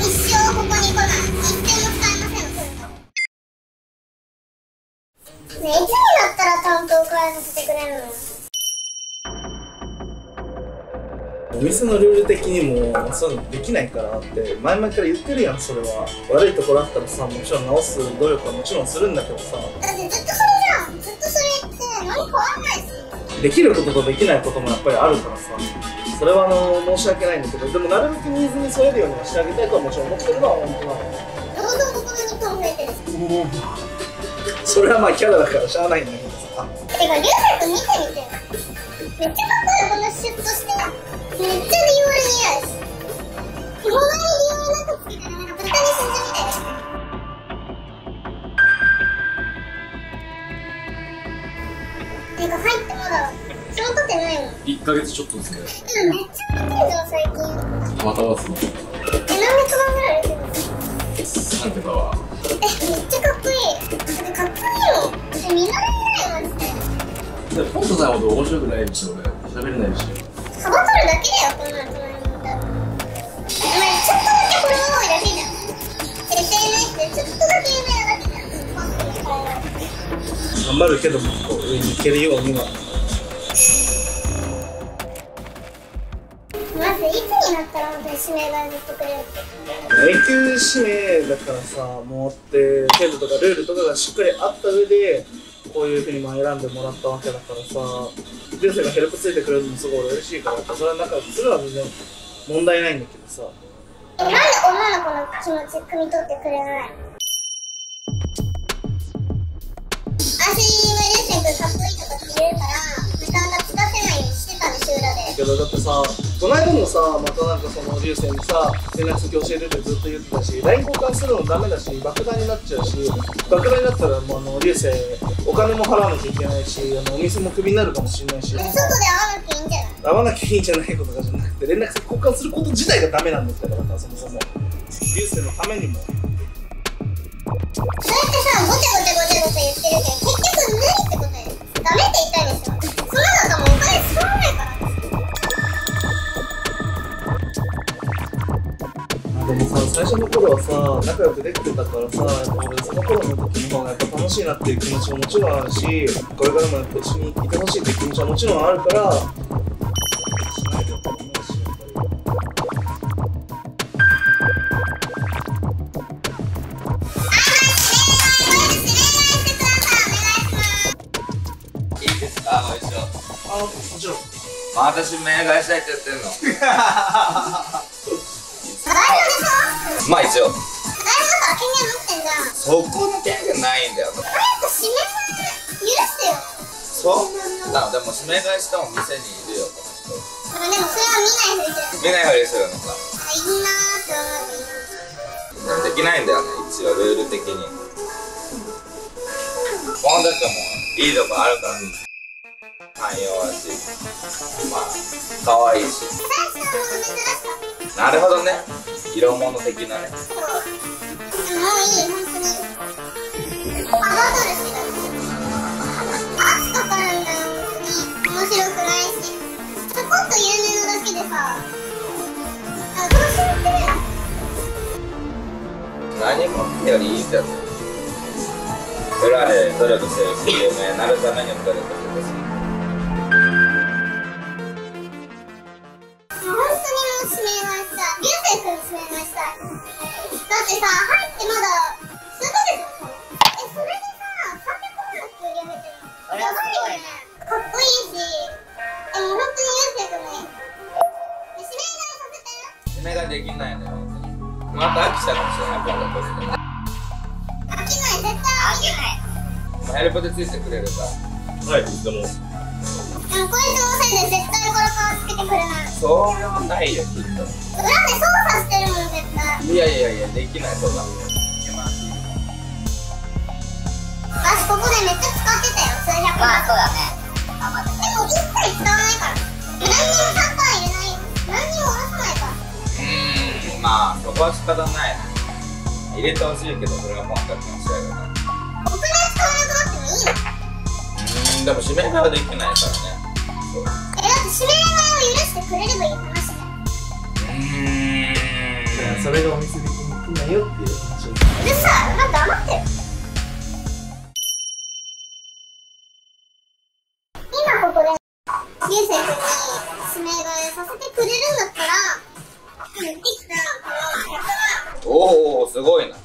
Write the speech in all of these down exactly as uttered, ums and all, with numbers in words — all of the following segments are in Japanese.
一生ここに来ない。一銭も使いませんの、来るの。ねえ、いつになったら担当変えさせてくれるの。お店のルール的にもそういうのできないからって前々から言ってるやん。それは悪いところあったらさ、もちろん直す努力はもちろんするんだけどさ、だってずっとそれじゃん。ずっとそれって何変わんないですよ。できることとできないこともやっぱりあるからさ、それはあの申し訳ないんだけど、でもなるべくニーズに添えるようにはしてあげたいとはもちろん思ってるのは本当なの。どうぞここで日本増えてる。それはまあキャラだからしゃあないんだけどさ。てかリュウセイ君見てみて、めっちゃかっこいい。このシュッとしてめっちゃリオール似合うし、こんなにリオールなんかつけてるのが豚に進みたいです。てか入ってまだ仕事ってないの。いっかげつちょっとですけど。うん、めっちゃ高いぞ最近。またはすごい。え、何月間ぐらいできるの？なんてかは。え、めっちゃかっこいい。でかっこいいの。で見慣れないマジで。でポントさんほど面白くないし、俺喋れないし。サボ取るだけだよこんなの。でもちょっとだけこれは多いらしいじゃん。エスエヌエス でちょっとだけ有名なだけじゃん。ポントに変える。頑張るけども上に行けるようには。まずいつになったら本当に指名が言ってくれるって。永久指名だからさ、もうって制度とかルールとかがしっかりあった上でこういうふうにまあ選んでもらったわけだからさ、流星がヘルプついてくれるのもすごい嬉しいから、それは仲良くするのは全然問題ないんだけどさ、なんで女の子の気持ち汲み取ってくれないの。私、今、流星君かっこいいとかって言うから、なかなかつかせないようにしてたんですよ、裏で。けど、だってさ、この間もさ、またなんかその流星にさ、連絡先教えてってずっと言ってたし、ライン交換するのダメだし、爆弾になっちゃうし、爆弾になったら、もうあの流星、お金も払わなきゃいけないし、あのお店もクビになるかもしれないし。外で会わなきゃいいんじゃない？会わなきゃいいんじゃないことかじゃなくて、連絡先交換すること自体がダメなんだったから、そもそも。流星のためにも。そうやってさ、ごちゃごちゃごちゃごちゃ言ってるけど、結局無理ってことでダメって言ったんですよ。だから、その中もお金使わないから。でもさ、最初の頃はさ、仲良くできてたからさ、やっぱ俺その頃の時の方がやっぱ楽しいなっていう気持ちももちろんあるし、これからもやっぱ一緒にいてほしいっていう気持ちはもちろんあるから、しないと思うし。あ、もちろん。私、目がしたいってやってんの。まあ、一応。そこの権限ないんだよ。早く指名許してよ。そうなんだ。でも、指名返したお店にいるよ、この人。でも、それは見ないふりする。見ないふりするのか。いいなーって思う。できないんだよね、一応、ルール的に。本田君も、いいとこあるから。寛容だし、まあ、可愛いし。なるほどね。色物的なね。そう。もういい、本当に。あ、バトルしてたんですよ。圧かかるんだよ、本当に。面白くないし。ちょこっと有名なだけでさ、あ、どうしようってね。何もよりいいってやつ。裏で努力するし、有名になるためにも努力するし。だってさ、入ってまだ数ヶ月だよ。え、それでさ、さんびゃくまんの給料入ってるのやばいよね。かっこいいし、え、もうほんとに流星君もいい。指名がさせてる。指名ができないのよ、ほんとに。また飽きちゃうかもしれない、僕らとして飽きない、絶対飽きない。ヘルプでついてくれるか。はい、でもでもこいつのせいで絶対これからつけてくれない。それはないよ、きっと。裏で操作してるもん、絶対。いやいやいや、できないそうだ。私ここでめっちゃ使ってたよ、数百万。まあそうだね。でも一切使わないから。何にもサッカー入れないよ。何にも下ろさないから。うーん、まあそこは仕方ないね。入れてほしいけど、それは本格の試合だから。お金使わなくなってもいいの。うーん、でも指名ができないからね。そう。え、だって指名を許してくれればいい話だよ。うーん。それがお店でんなよって。でさ、まあ、黙ってよ。今ここでリュウ先生に指名替えさせてくれるんだったら言ってきたこの曲は。おお、すごいな。使っ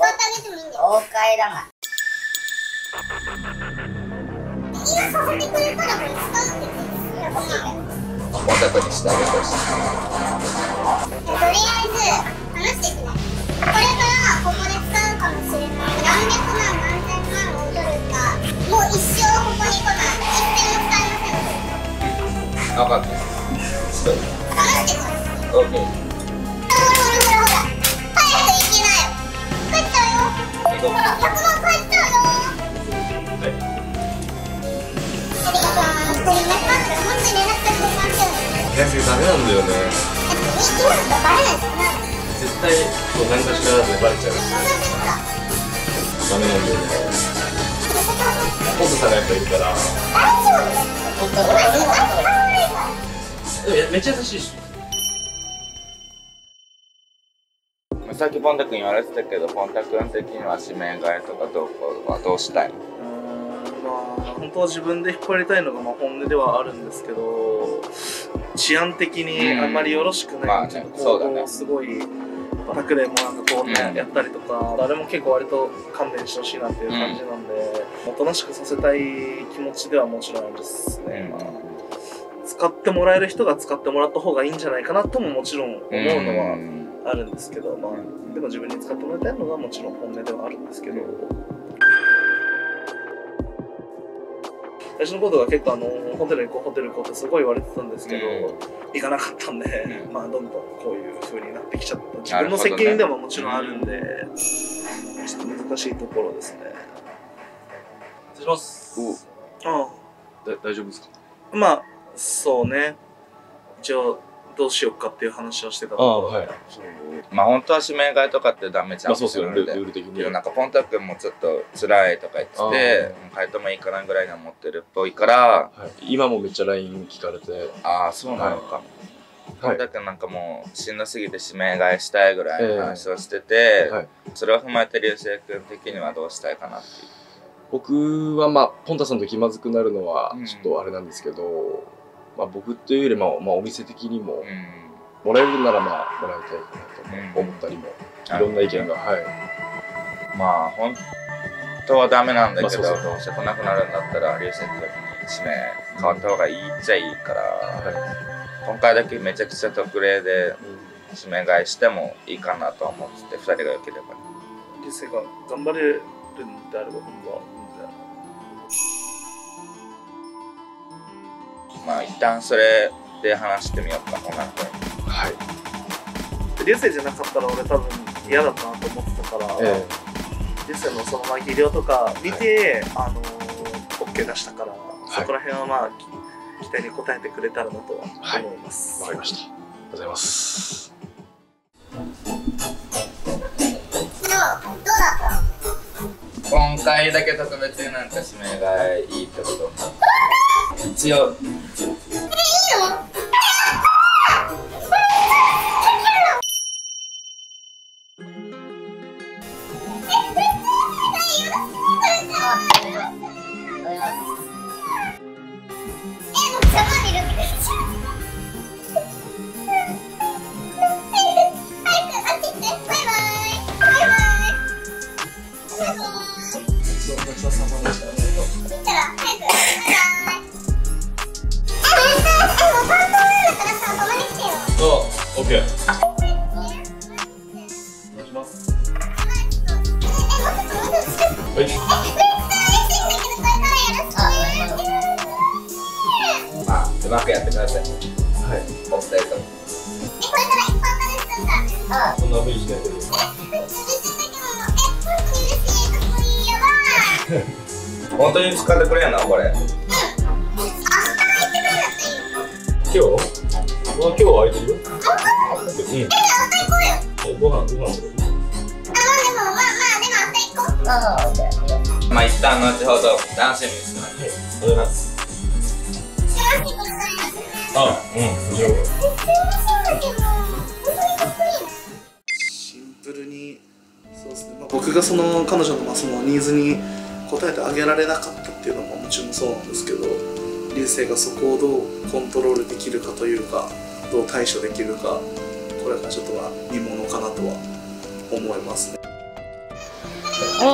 てあげてもいいんだよ。豪快だな。今させてくれたらもう使うって言ってすごい。若くにしてあげてほしい。とりあえず話してくれ。これからここで使うかもしれない何百万何千万を取るか、もう一生ここに来ない一銭も使いません。分かった。話してくれ。 OK。 ほらほらほらほら早く行きなよ。帰っちゃうよ。ほらひゃくまん帰っちゃうよ。いや、それダメなんだよね。絶対こう何かしらでバレちゃう。ダメなんだよね。本さんがやっぱいるから。めっちゃ優しいし。さっきポンタ君言われてたけど、ポンタ君的には指名替えとかどうこうはどうしたい？本当は自分で引っ張りたいのがまあ本音ではあるんですけど、治安的にあんまりよろしくない行動もすごいバラクでもなんかこうねやったりとか、誰も結構割と勘弁してほしいなっていう感じなんで、おとなしくさせたい気持ちではもちろんですね。まあ、使ってもらえる人が使ってもらった方がいいんじゃないかなとももちろん思うのはあるんですけど、まあ、でも自分に使ってもらいたいのがもちろん本音ではあるんですけど。私のことが結構あのホテル行こうホテル行こうってすごい言われてたんですけど、うん、行かなかったんで、うん、まあどんどんこういう風になってきちゃった。自分の責任でももちろんあるんで、ね、ちょっと難しいところですね。失礼します。ああ、大丈夫ですか？まあそうね、一応どうしようかっていう話をしてたので。ああ、はい。まあ本当は指名替えとかってダメじゃん。そうですよね、ルール的に。なんかポンタ君もちょっと辛いとか言ってて、変えてもいいかなぐらいには持ってるっぽいから。今もめっちゃ ライン 聞かれて。ああ、そうなのか。ポンタ君なんかもうしんどすぎて指名替えしたいぐらいの話をしてて、それを踏まえて流星君的にはどうしたいかなっていう。僕はまあポンタさんと気まずくなるのはちょっとあれなんですけど。まあ僕というよりも、まあ、お店的にも、もらえるならまあもらいたいかなと思ったりも、いろんな意見が、はい。まあ本当はダメなんだけど、どうしてこなくなるんだったら、流星君に指名変わった方がいいっちゃいいから、はい、今回だけめちゃくちゃ特例で指名替えしてもいいかなと思ってて、ふたりが良ければ。流星が頑張れるんであれば、僕は。まあ一旦それで話してみようか。はい、流星じゃなかったら俺多分嫌だったなと思ってたから、えー、流星のその技量とか見て、はい、あの OK 出したから、はい、そこら辺はまあ期待に応えてくれたらなとは思います。わ、はい、かりました。ありがとうございます。今回だけ特別になんか指名がいいってこと。一応うまくやってください。はい、お二人とも。え、これから一般化ですとか。ああ、そんなふうにしないで。え、嬉しいんだけども、え、本当に嬉しい、かっこいいよな。本当に使ってくれやな、これ。うん。明日空いてくるんだっていう。今日？まあ、今日は空いてるよ。あ、うん。え、じゃあ明日行こうよ。え、ご飯、ご飯。あ、まあでも、まあまあでも明日行こう。ああ、オッケー。まあ一旦後ほど楽しみにしてます。はい、ありがとうございます。あ、うん、シンプルにがその彼女のまあそのニーズに応えてあげられなかったっていうのももちろんそうなんですけど、流星がそこをどうコントロールできるかというか、どう対処できるか、これがちょっとは見ものかなとは思いますね。うん、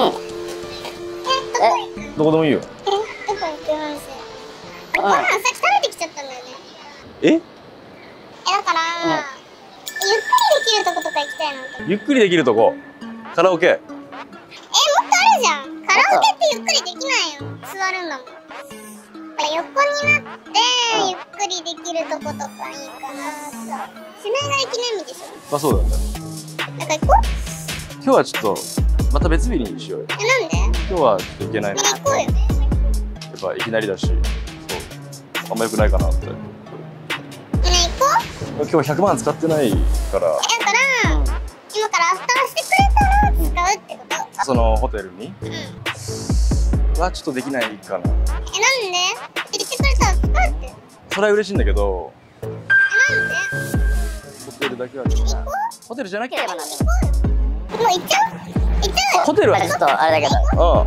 え、どこでもいいよ。え、どこ行ってます。ご飯さっき食べてきちゃったんだよね。え？え、だからゆっくりできるとことか行きたいなって。ゆっくりできるとこ？カラオケ？え、もっとあるじゃん。カラオケってゆっくりできないよ。座るんだもん。横になってゆっくりできるとことかいいかなと。背中記念日でしょ。あ、そうだね。なんか行こう。今日はちょっとまた別日にしようよ。え、なんで？今日はちょっと行けない。行こうよ。やっぱいきなりだし、そうあんま良くないかなって。ね、行こう。今日ひゃくまん使ってないから。え、だから、うん、今からアフターしてくれたら使うってこと。そのホテルに。うん。はちょっとできないかな。え、なんで？それは嬉しいんだけど、え、なんでホテルだけはちょっとホテルじゃなければなんでもう行っちゃう行っちゃうホテルはちょっとあれだけど、ああ